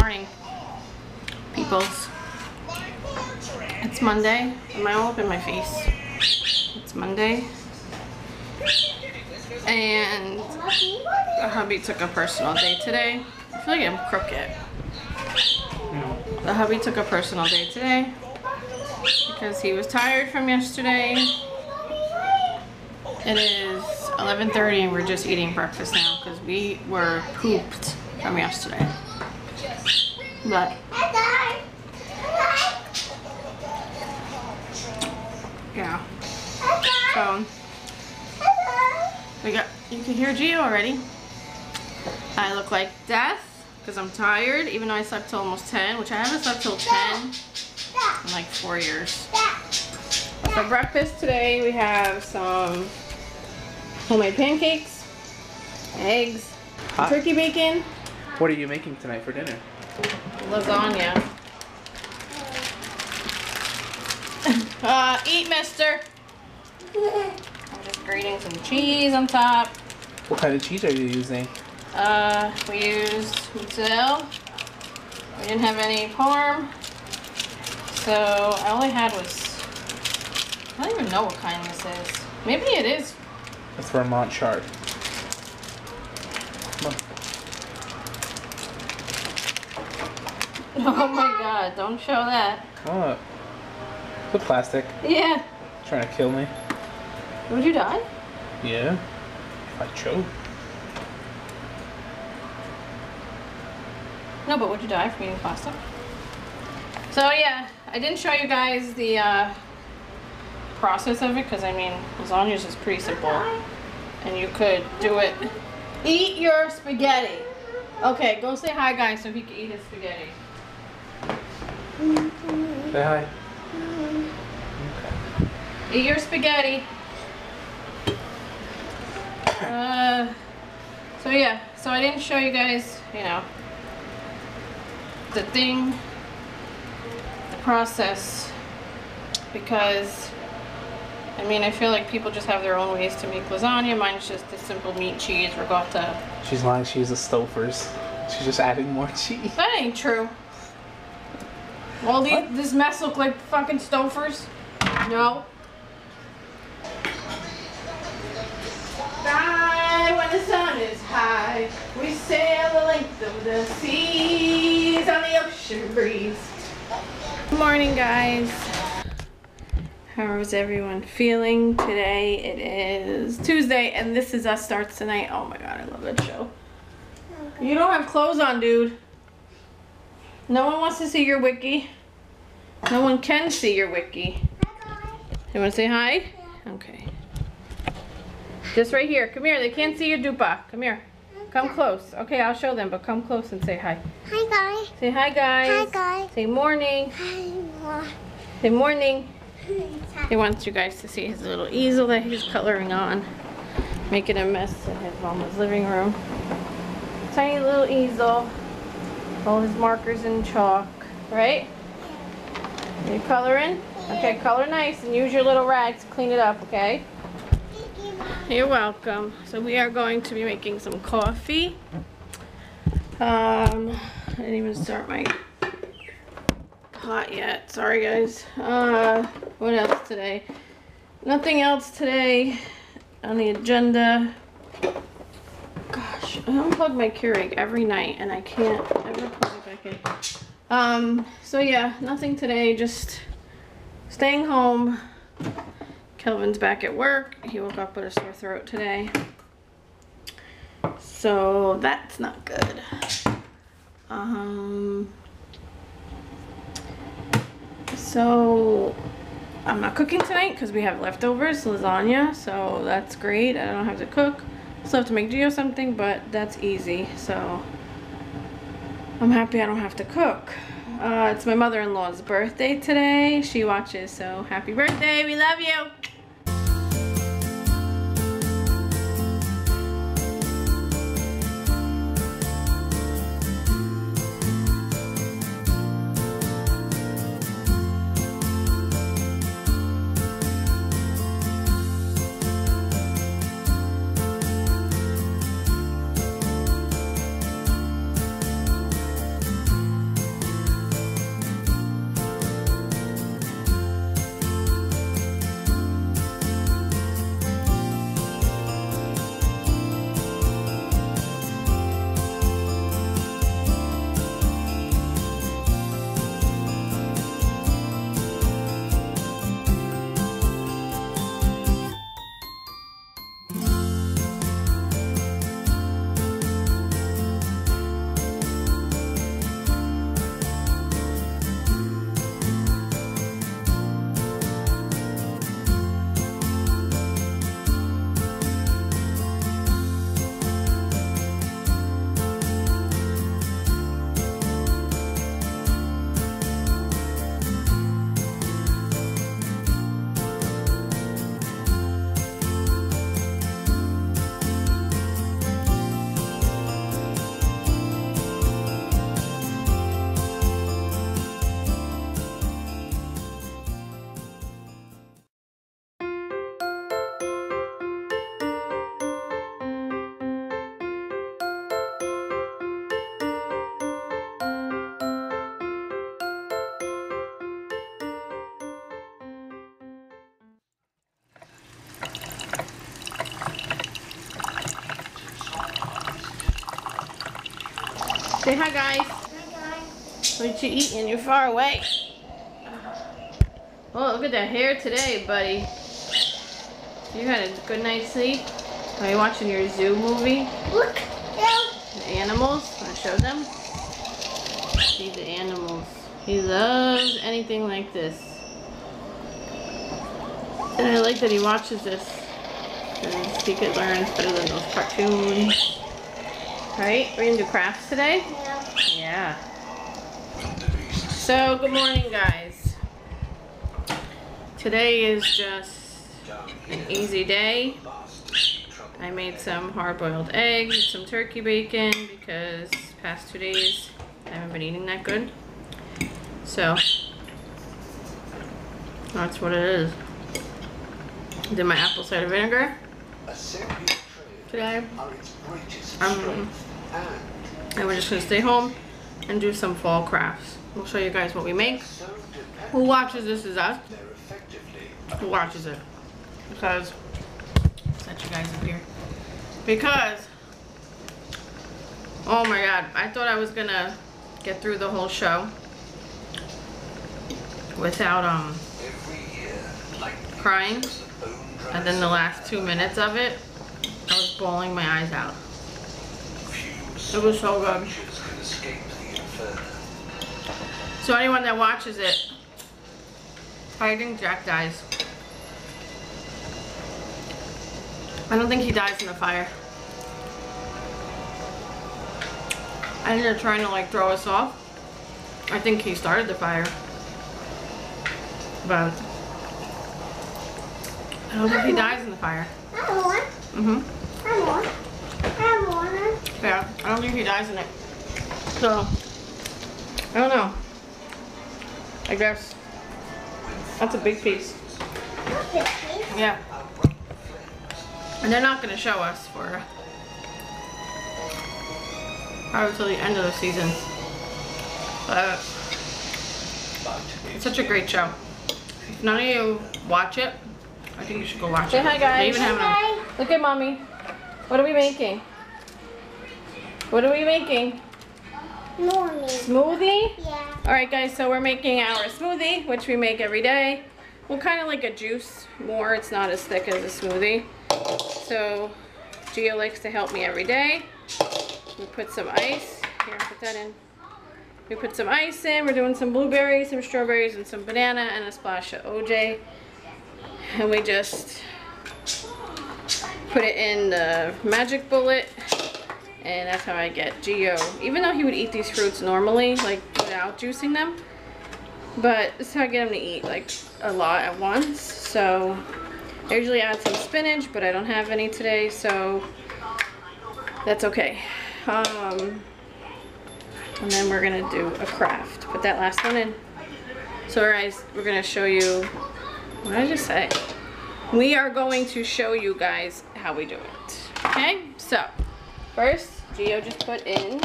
morning, peoples. It's Monday. Am I all up in my face? It's Monday. And the hubby took a personal day today. I feel like I'm crooked. The hubby took a personal day today because he was tired from yesterday. It is 11:30 and we're just eating breakfast now because we were pooped from yesterday. But yeah, so we got, you can hear Gio already. I look like death because I'm tired, even though I slept till almost 10, which I haven't slept till 10 in like 4 years. For breakfast today we have some homemade pancakes, eggs, turkey bacon. What are you making tonight for dinner? Lasagna. Eat, mister. I'm just grating some cheese on top. What kind of cheese are you using? We used Mozzarella. We didn't have any parm, so I only had was, I don't even know what kind this is. Maybe it is. It's Vermont chard. Come on. Oh my god, don't show that. Oh, the plastic. Yeah. Trying to kill me. Would you die? Yeah. If I choke. No, but would you die from eating plastic? So yeah, I didn't show you guys the process of it because I mean, lasagna's is pretty simple. And you could do it. Eat your spaghetti. Okay, go say hi guys so he can eat his spaghetti. Say hi. Okay. Eat your spaghetti. So yeah, so I didn't show you guys, you know, the thing, the process, because, I mean, I feel like people just have their own ways to make lasagna. Mine's just the simple meat, cheese, ricotta. She's lying, she uses Stouffer's. She's just adding more cheese. That ain't true. All these, this mess look like fucking Stouffer's? No. Bye, when the sun is high, we sail the length of the seas on the ocean breeze. Good morning, guys. How is everyone feeling today? It is Tuesday, and This Is Us starts tonight. Oh my god, I love that show. You don't have clothes on, dude. No one wants to see your wiki. No one can see your wiki. You want to say hi? Yeah. Okay. Just right here. Come here. They can't see your dupa. Come here. Come close. Okay, I'll show them, but come close and say hi. Hi, guys. Say hi, guys. Hi, guys. Say morning. Hi. Say morning. Hi. He wants you guys to see his little easel that he's coloring on. Making a mess in his mama's living room. Tiny little easel. All his markers and chalk, right? Are you coloring? Okay, color nice and use your little rag to clean it up, okay? You're welcome. So we are going to be making some coffee. I didn't even start my pot yet. Sorry guys. What else today? Nothing else today on the agenda. Gosh, I unplug my Keurig every night and I can't ever plug it back in. So yeah, nothing today, just staying home. Kelvin's back at work. He woke up with a sore throat today. So that's not good. So I'm not cooking tonight because we have leftovers, lasagna, so that's great. I don't have to cook. Still have to make Gio something, but that's easy, so I'm happy I don't have to cook. It's my mother-in-law's birthday today. She watches, so happy birthday, we love you. Say hi, guys. Hi, guys. What you eating? You're far away. Oh, look at that hair today, buddy. You had a good night's sleep. Are you watching your zoo movie? Look, the animals. Wanna show them? See the animals. He loves anything like this. And I like that he watches this. Because he could learn better than those cartoons. Alright, we're gonna do crafts today? Yeah. Yeah. So, good morning, guys. Today is just an easy day. I made some hard-boiled eggs, some turkey bacon, because the past 2 days I haven't been eating that good. So, that's what it is. Did my apple cider vinegar today. And we're just going to stay home and do some fall crafts. We'll show you guys what we make. Who watches This Is Us? Who watches it? Because set you guys up here. Because oh my god, I thought I was gonna get through the whole show without crying, and then the last 2 minutes of it I was bawling my eyes out. It was so good. So anyone that watches it, I think Jack dies. I don't think he dies in the fire. I think they're trying to like throw us off. I think he started the fire. But I don't think he dies in the fire. Yeah, I don't think he dies in it. So I don't know. I guess that's a big piece. Yeah. And they're not going to show us for probably till the end of the season. But it's such a great show. If none of you watch it, I think you should go watch it. Say hi, guys. Look at mommy. What are we making? What are we making? Smoothie? Yeah. Alright, guys, so we're making our smoothie, which we make every day. Well, kind of like a juice more. It's not as thick as a smoothie. So Gia likes to help me every day. We put some ice. Here, put that in. We put some ice in. We're doing some blueberries, some strawberries, and some banana, and a splash of OJ. And we just put it in the magic bullet. And that's how I get Gio. Even though he would eat these fruits normally, like without juicing them. But this is how I get him to eat, like a lot at once. So I usually add some spinach, but I don't have any today, so that's okay. And then we're gonna do a craft. Put that last one in. So guys, we're gonna show you, what did I just say? We are going to show you guys how we do it, okay? So first, Gio just put in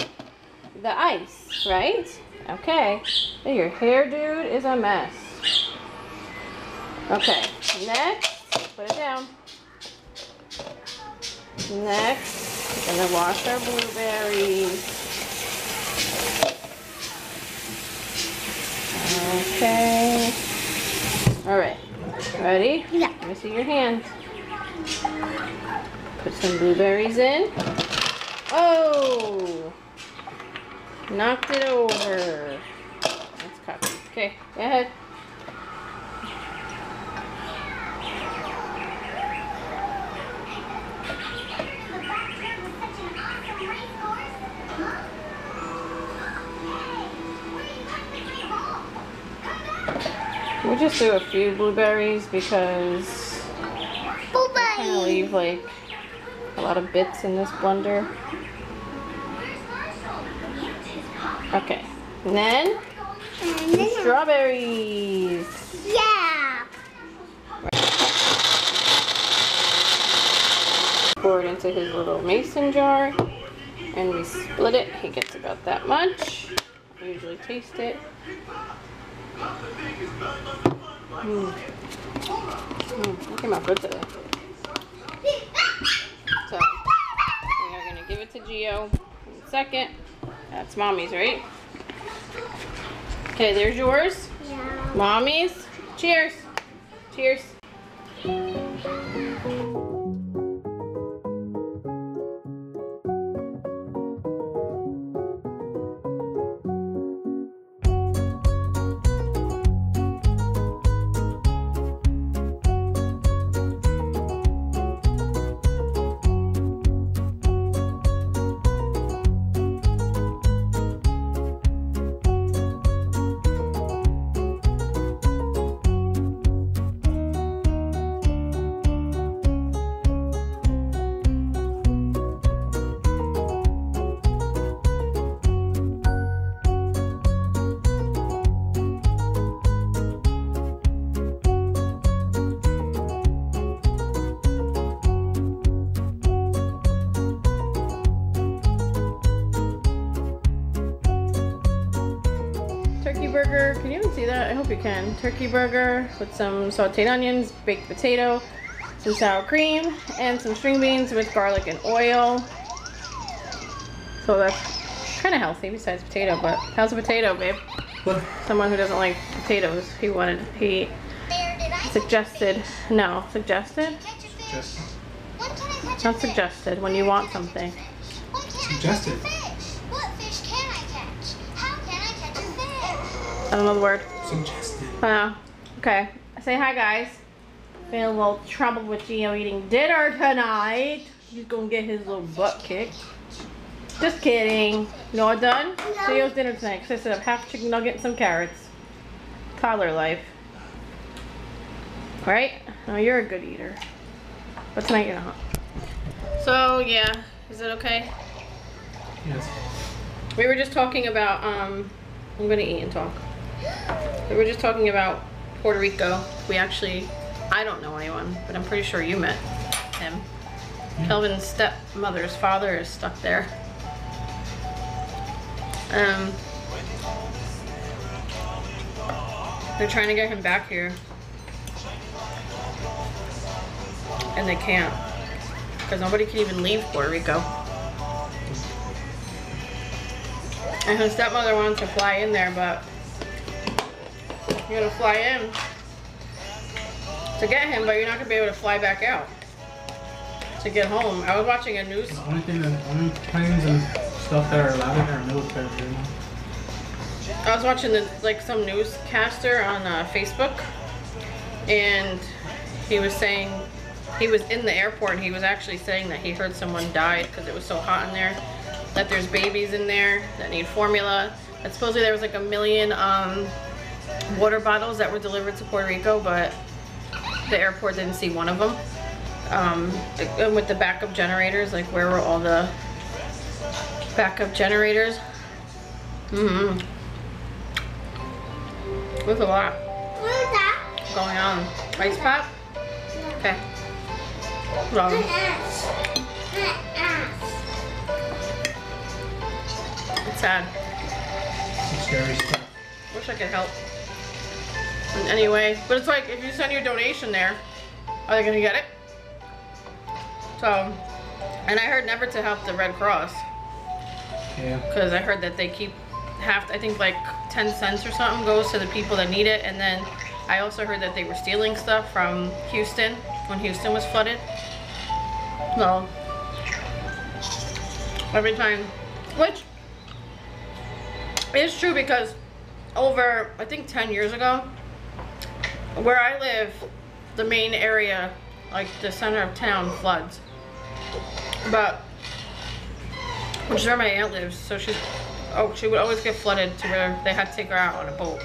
the ice, right? Okay, your hair, dude, is a mess. Okay, next. Put it down. Next, we're gonna wash our blueberries. Okay. All right. Ready? Yeah. Let me see your hands. Put some blueberries in. Oh! Knocked it over. That's copy. Okay. Go ahead. We'll just do a few blueberries because we're trying to leave like a lot of bits in this blender. Okay, and then strawberries. Yeah. Right. Pour it into his little mason jar, and we split it. He gets about that much. I usually taste it. It came out good today. So, we are going to give it to Gio in a second. That's mommy's, right? Okay, there's yours. Yeah. Mommy's. Cheers. Cheers. Burger, can you even see that? I hope you can. Turkey burger with some sauteed onions, baked potato, some sour cream, and some string beans with garlic and oil. So that's kind of healthy besides potato, but how's a potato, babe? What? Someone who doesn't like potatoes, suggested when you want something. Suggested? I don't know the word. Suggested. Oh, okay. Say hi, guys. Been a little trouble with Gio eating dinner tonight. He's gonna get his little butt kicked. Just kidding. No, all done? No. Gio's dinner tonight because I set up half chicken nugget and some carrots. Toddler life. Right? No, you're a good eater. But tonight you're not. So, yeah. Is it okay? Yes. We were just talking about, I'm gonna eat and talk. We were just talking about Puerto Rico. We actually, I don't know anyone, but I'm pretty sure you met him. Mm-hmm. Kelvin's stepmother's father is stuck there. They're trying to get him back here. And they can't. Because nobody can even leave Puerto Rico. And his stepmother wants to fly in there, but you're gonna fly in to get him, but you're not gonna be able to fly back out to get home. I was watching a news. The only thing that only planes and stuff that are allowed in there are military. I was watching some newscaster on Facebook, and he was saying he was in the airport. And he was actually saying that he heard someone died because it was so hot in there. That there's babies in there that need formula. That supposedly there was like a million water bottles that were delivered to Puerto Rico, but the airport didn't see one of them. And with the backup generators, like where were all the backup generators? There's a lot going on. Ice pop? Okay. It's sad. It's scary stuff. Wish I could help in any way. But it's like, if you send your donation there, are they gonna get it? So, and I heard never to help the Red Cross. Yeah. Because I heard that they keep I think like 10 cents or something goes to the people that need it. And then I also heard that they were stealing stuff from Houston when Houston was flooded. So, every time, which, it's true because over, I think 10 years ago, where I live, the main area, like the center of town, floods. But, which is where my aunt lives, so she would always get flooded to where they had to take her out on a boat.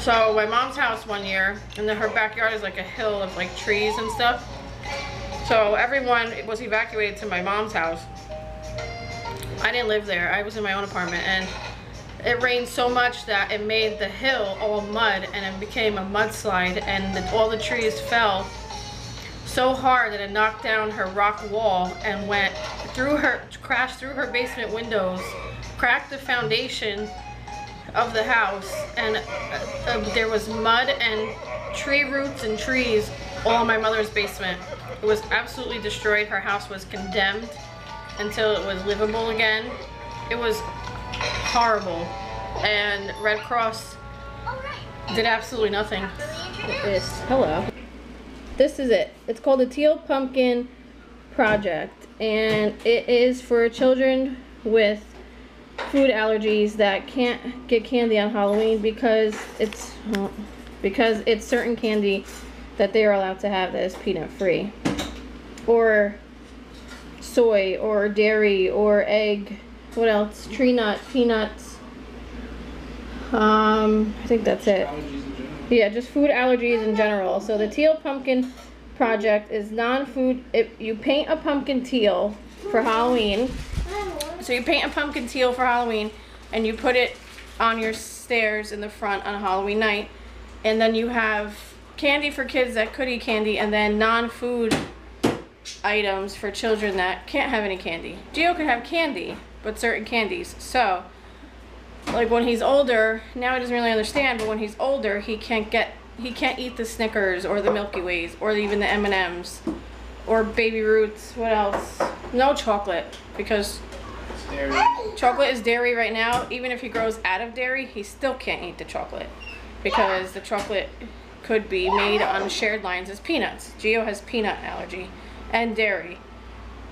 So my mom's house one year, and then her backyard is like a hill of like trees and stuff. So everyone was evacuated to my mom's house. I didn't live there. I was in my own apartment, and it rained so much that it made the hill all mud, and it became a mudslide, and all the trees fell so hard that it knocked down her rock wall and went through her, crashed through her basement windows, cracked the foundation of the house, and there was mud and tree roots and trees all in my mother's basement. It was absolutely destroyed. Her house was condemned until it was livable again. It was horrible. And Red Cross did absolutely nothing. Hello. This is it. It's called the Teal Pumpkin Project, and it is for children with food allergies that can't get candy on Halloween because it's certain candy that they are allowed to have that is peanut free, or soy, or dairy, or egg. What else? Tree nut, peanuts. I think that's it. Yeah, just food allergies in general. So the Teal Pumpkin Project is non-food. You paint a pumpkin teal for Halloween. So you paint a pumpkin teal for Halloween, and you put it on your stairs in the front on Halloween night. And then you have candy for kids that could eat candy, and then non-food items for children that can't have any candy. Gio can have candy, but certain candies. So, like when he's older, now he doesn't really understand, but when he's older, he can't eat the Snickers or the Milky Ways or even the M&Ms or Baby Roots. What else? No chocolate, because chocolate is dairy right now. Even if he grows out of dairy, he still can't eat the chocolate because the chocolate could be made on shared lines as peanuts. Gio has peanut allergy and dairy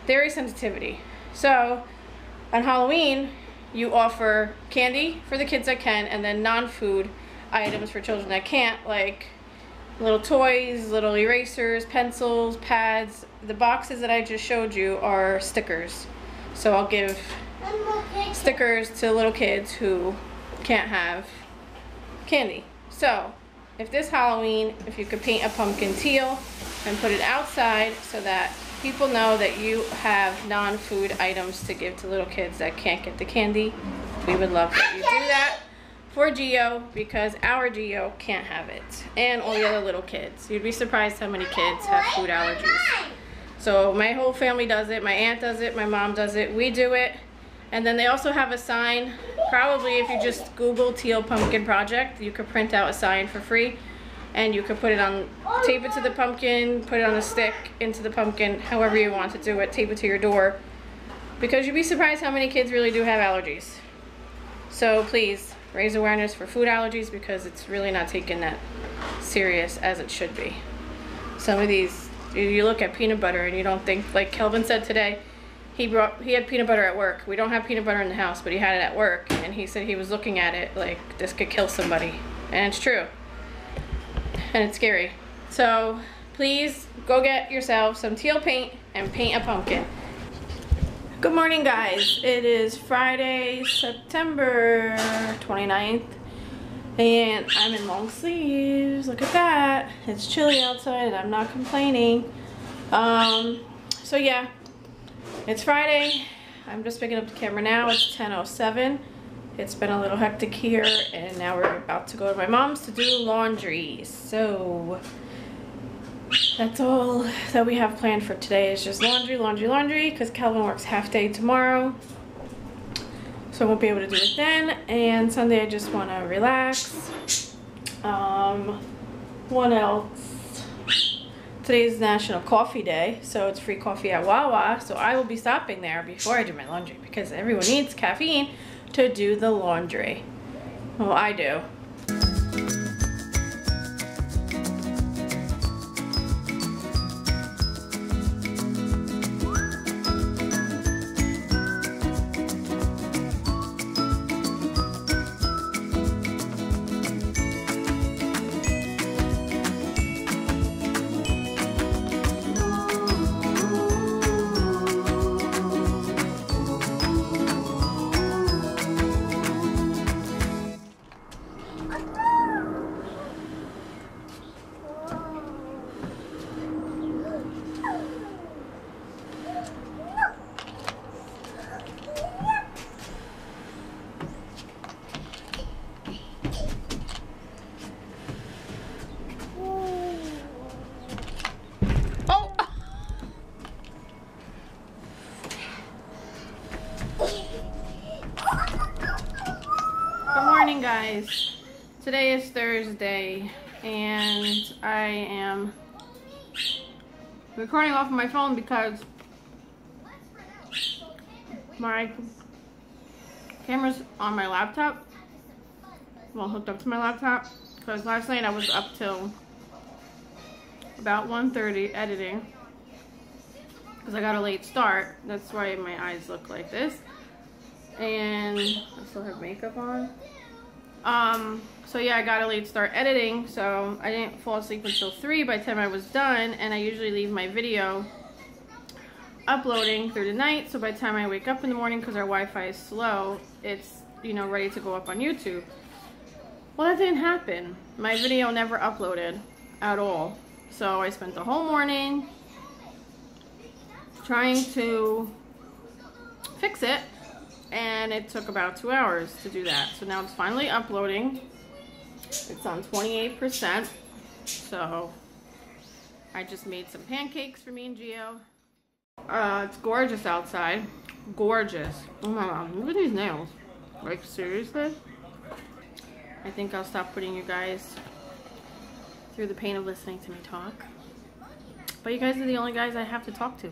sensitivity. So on Halloween, you offer candy for the kids that can, and then non-food items for children that can't, like little toys, little erasers, pencils, pads. The boxes that I just showed you are stickers. So I'll give stickers to little kids who can't have candy. So if this Halloween, if you could paint a pumpkin teal and put it outside so that people know that you have non-food items to give to little kids that can't get the candy, we would love that you do that for Gio, because our Gio can't have it, and all the other little kids. You'd be surprised how many kids have food allergies. So my whole family does it. My aunt does it, my mom does it, we do it. And then they also have a sign. Probably if you just Google Teal Pumpkin Project, you could print out a sign for free, and you could put it on, tape it to the pumpkin, put it on a stick, into the pumpkin, however you want to do it, tape it to your door. Because you'd be surprised how many kids really do have allergies. So please, raise awareness for food allergies, because it's really not taken that serious as it should be. Some of these, you look at peanut butter and you don't think, like Kelvin said today, he had peanut butter at work. We don't have peanut butter in the house, but he had it at work, and he said he was looking at it like this could kill somebody. And it's true. And it's scary. So please go get yourself some teal paint and paint a pumpkin. Good morning, guys. It is Friday, September 29th. And I'm in long sleeves. Look at that. It's chilly outside and I'm not complaining. So yeah, it's Friday. I'm just picking up the camera now. It's 10:07. It's been a little hectic here, and now we're about to go to my mom's to do laundry. So that's all that we have planned for today. It's just laundry, laundry, laundry, because Calvin works half day tomorrow. So I won't be able to do it then, and Sunday I just want to relax. What else? Today's National Coffee Day, so it's free coffee at Wawa, so I will be stopping there before I do my laundry, because everyone needs caffeine to do the laundry. Well, I do. Guys, today is Thursday, and I am recording off of my phone because my camera's on my laptop. Well, hooked up to my laptop. Because last night I was up till about 1:30 editing. Because I got a late start. That's why my eyes look like this. And I still have makeup on. So yeah, I got a late start editing, so I didn't fall asleep until 3 by the time I was done, and I usually leave my video uploading through the night, so by the time I wake up in the morning, because our Wi-Fi is slow, it's, you know, ready to go up on YouTube. Well, that didn't happen. My video never uploaded at all, so I spent the whole morning trying to fix it. And it took about 2 hours to do that. So now it's finally uploading. It's on 28%. So I just made some pancakes for me and Gio. It's gorgeous outside. Gorgeous. Oh my god, look at these nails. Like, seriously? I think I'll stop putting you guys through the pain of listening to me talk. But you guys are the only guys I have to talk to.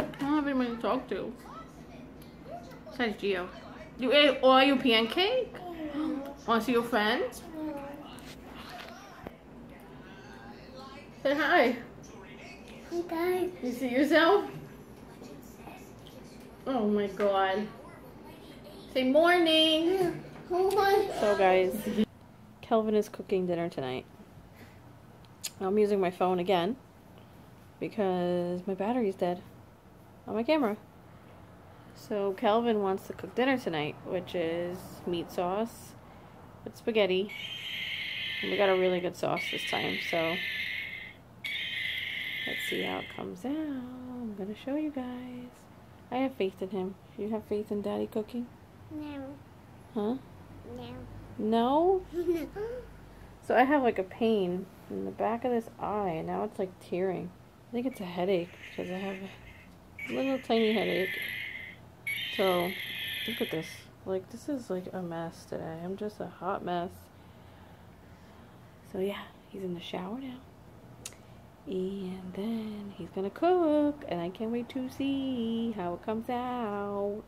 I don't have anybody to talk to. Besides Gio. You ate all your pancake? Want to see your friends? Say hi. Hi guys. You see yourself? Oh my god. Say morning. Oh my god. So guys, Kelvin is cooking dinner tonight. I'm using my phone again because my battery's dead on my camera. So Kelvin wants to cook dinner tonight, which is meat sauce with spaghetti. And we got a really good sauce this time, so let's see how it comes out. I'm gonna show you guys. I have faith in him. You have faith in Daddy cooking? No. Huh? No. No? So I have like a pain in the back of this eye, and now it's like tearing. I think it's a headache because I have a little tiny headache. So, look at this. Like, this is like a mess today. I'm just a hot mess. So, yeah, he's in the shower now. And then he's gonna cook. And I can't wait to see how it comes out.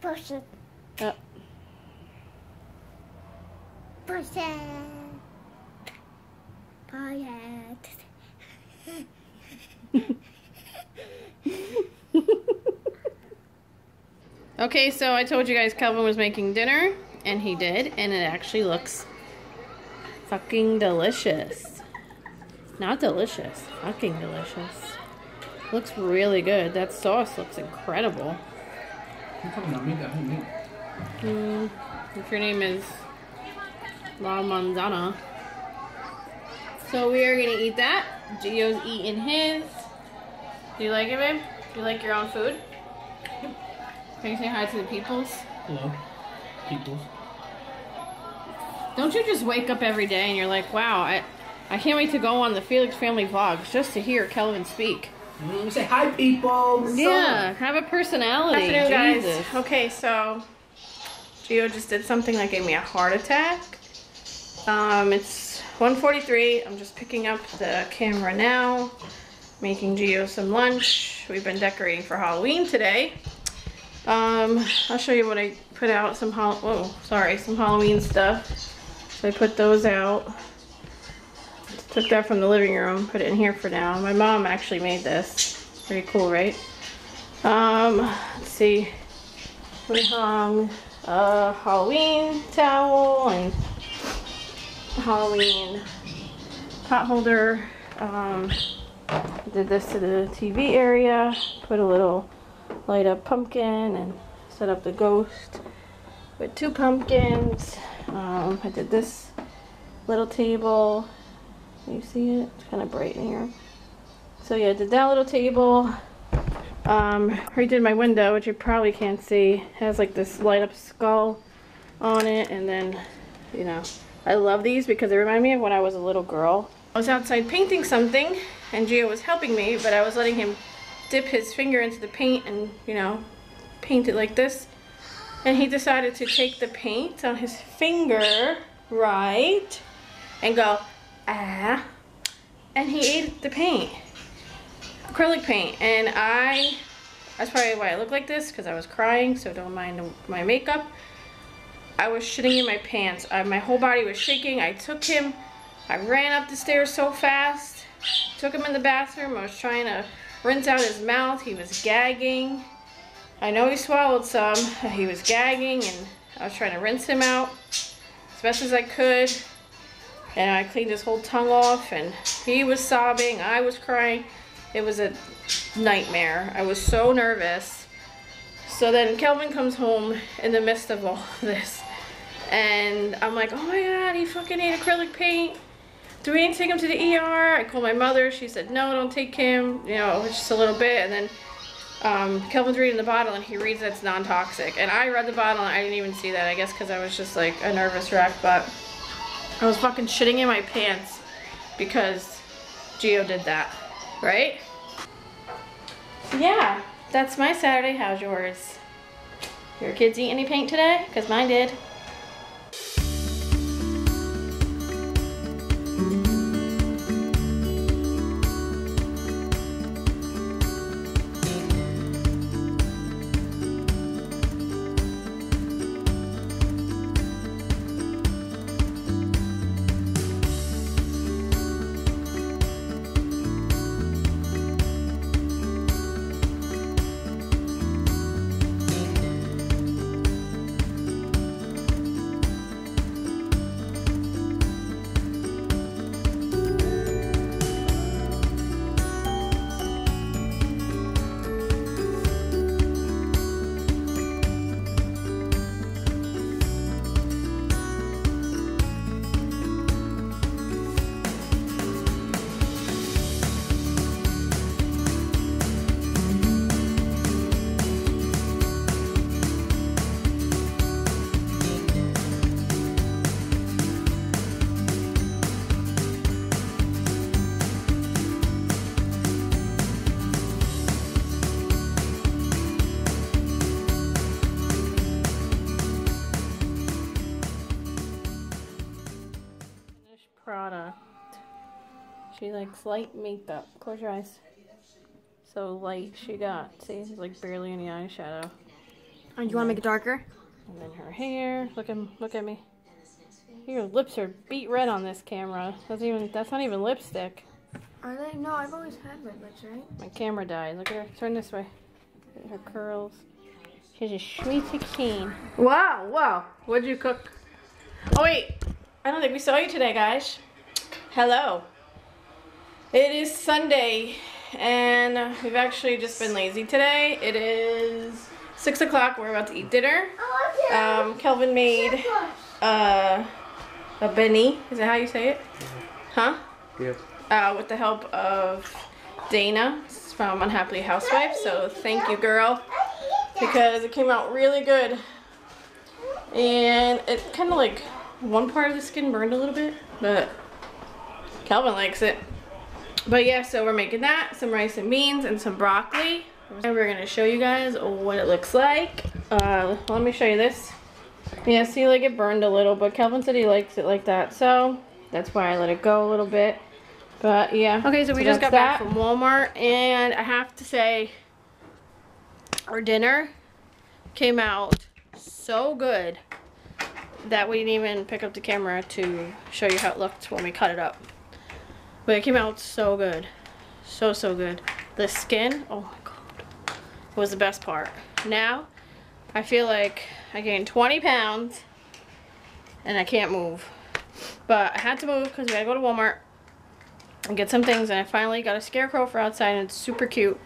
Push it. Up. Push it. Push it. Okay, so I told you guys Kelvin was making dinner, and he did, and it actually looks fucking delicious. Not delicious, fucking delicious. Looks really good. That sauce looks incredible. You're talking about me, that whole meat. If your name is La Manzana. So we are going to eat that. Gio's eating his. Do you like it, babe? Do you like your own food? Can you say hi to the peoples? Hello, peoples. Don't you just wake up every day and you're like, wow, I can't wait to go on the Felix Family Vlogs just to hear Kelvin speak. Say hi, people. Yeah, have a personality. Good afternoon, Jesus. Guys. Okay, so Gio just did something that gave me a heart attack. It's 1:43. I'm just picking up the camera now. Making Gio some lunch. We've been decorating for Halloween today. I'll show you what I put out. Some Halloween stuff. So I put those out. Took that from the living room. Put it in here for now. My mom actually made this. Pretty cool, right? Let's see. We hung a Halloween towel and Halloween pot holder. Did this to the TV area, put a little light up pumpkin and set up the ghost with 2 pumpkins. I did this little table. You see it? It's kind of bright in here. So yeah, I did that little table. I did my window, which you probably can't see. It has like this light up skull on it, and then, you know, I love these because they remind me of when I was a little girl. I was outside painting something, and Gio was helping me, but I was letting him dip his finger into the paint and, you know, paint it like this. And he decided to take the paint on his finger, right, and go, ah, and he ate the paint, acrylic paint. And I That's probably why I look like this, because I was crying, so don't mind my makeup. I was shitting in my pants. My whole body was shaking. I took him. I ran up the stairs so fast. Took him in the bathroom. I was trying to rinse out his mouth. He was gagging. I know he swallowed some. He was gagging, and I was trying to rinse him out as best as I could. And I cleaned his whole tongue off, and he was sobbing. I was crying. It was a nightmare. I was so nervous. So then Kelvin comes home in the midst of all this, and I'm like, oh my god, he fucking ate acrylic paint. Do we need to take him to the ER? I called my mother. She said, no, don't take him. You know, just a little bit. And then Kelvin's reading the bottle, and he reads that's non-toxic. And I read the bottle, and I didn't even see that, I guess, because I was just like a nervous wreck. But I was fucking shitting in my pants because Gio did that, right? Yeah, that's my Saturday. How's yours? Your kids eat any paint today? Because mine did. She likes light makeup. Close your eyes. So light she got. See, there's like barely any eyeshadow. Oh, you want to make it darker? And then her hair. Look at me. Your lips are beet red on this camera. That's not even lipstick. Are they? No, I've always had red lips, right? My camera died. Look at her. Turn this way. Look at her curls. She's a schmeezy keen. Wow, wow. What'd you cook? Oh wait, I don't think we saw you today, guys. Hello. It is Sunday, and we've actually just been lazy today. It is 6 o'clock. We're about to eat dinner. Kelvin made a beignet. Is that how you say it? Huh? Yeah. With the help of Dana from Unhappily Housewife. So thank you, girl, because it came out really good. And it kind of like one part of the skin burned a little bit, but Kelvin likes it. But yeah, so we're making that, some rice and beans and some broccoli. And we're gonna show you guys what it looks like. Let me show you this. Yeah, see, like it burned a little, but Kelvin said he likes it like that, so that's why I let it go a little bit. But yeah. Okay, so we just got back from Walmart, and I have to say, our dinner came out so good that we didn't even pick up the camera to show you how it looked when we cut it up. But it came out so good. So, so good. The skin, oh my god, was the best part. Now, I feel like I gained 20 pounds and I can't move. But I had to move because we had to go to Walmart and get some things, and I finally got a scarecrow for outside, and it's super cute.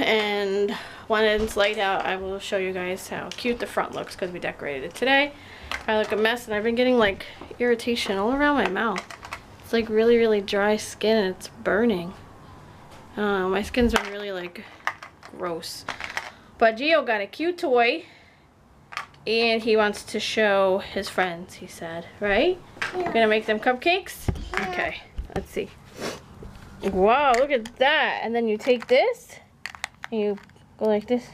And when it's light out, I will show you guys how cute the front looks because we decorated it today. I look a mess, and I've been getting like irritation all around my mouth. It's like really, really dry skin, and it's burning. I don't know, my skin's been really like gross. But Gio got a cute toy, and he wants to show his friends, he said, right? Yeah. You're gonna make them cupcakes? Yeah. Okay, let's see. Wow, look at that. And then you take this, and you go like this.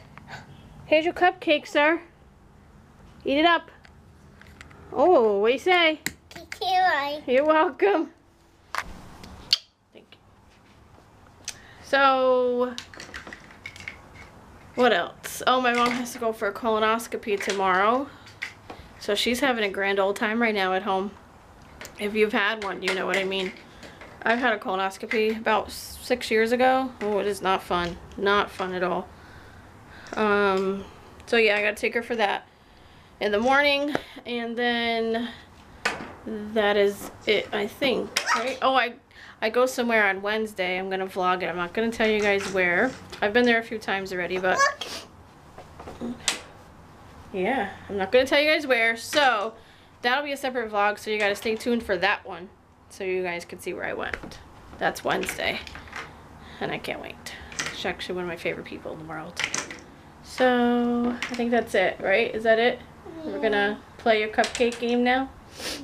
Here's your cupcake, sir. Eat it up. Oh, what do you say? You're welcome. Thank you. So What else? Oh, my mom has to go for a colonoscopy tomorrow. So she's having a grand old time right now at home. If you've had one, you know what I mean. I've had a colonoscopy about 6 years ago. Oh, it is not fun. Not fun at all. So yeah, I gotta take her for that in the morning. And then that is it, I think. Right? Oh, I go somewhere on Wednesday. I'm gonna vlog it. I'm not gonna tell you guys where. I've been there a few times already, but yeah, I'm not gonna tell you guys where. So that'll be a separate vlog, so you gotta stay tuned for that one, so you guys can see where I went. That's Wednesday, and I can't wait. She's actually one of my favorite people in the world. So I think that's it, right? Is that it? Yeah. We're gonna play your cupcake game now.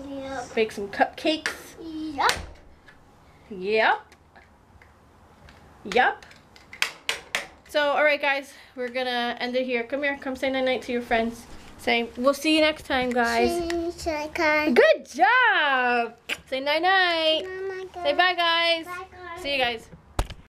Yep. Make some cupcakes. Yep. Yep. Yep. So, alright guys, we're gonna end it here. Come here, come say night-night to your friends. Say, we'll see you next time, guys. See you next time. Good job! Say night-night. Say bye, guys. Bye, guys. See you guys.